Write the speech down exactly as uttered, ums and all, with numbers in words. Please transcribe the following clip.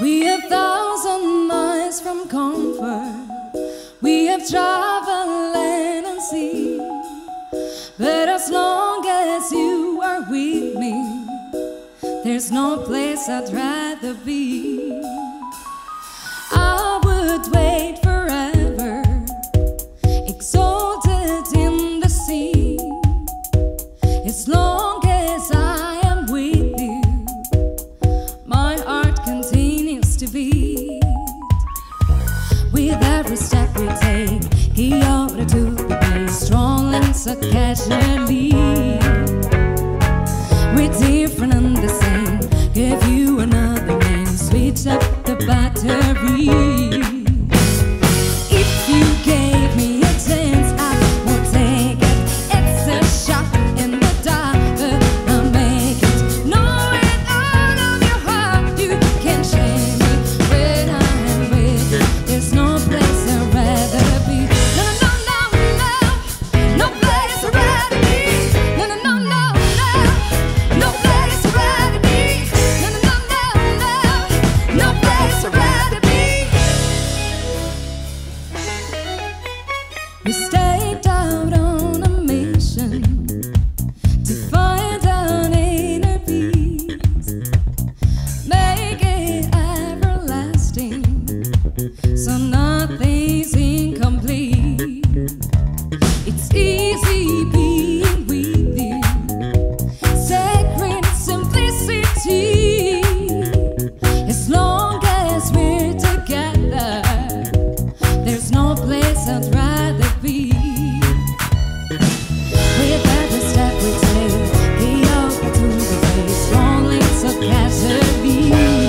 We are a thousand miles from comfort. We have traveled land and sea. But as long as you are with me, there's no place I'd rather be. I would wait forever, exalted in the sea. As long as I am with you, my heart continues to beat. With every step we take, he ordered to the place, strong and so casually. We're different and the same, give you another name, switch up the battery. If you gave me a chance, I would take it. It's a shot in the dark, but I'll make it. Knowing out of your heart, you can change me when I'm with you. There's no place I'd rather be. No, no, no, no, no, no place I'd rather be. No, no, no, no, no, no place I'd rather be. No, no, no, no, no, no place I'd rather be. We stayed out on a mission to find an inner peace, make it everlasting, so nothing's incomplete. It's easy being with you, sacred simplicity. As long as we're together, there's no place I'd rather be. With every step we take, the open to the face, rolling so casually.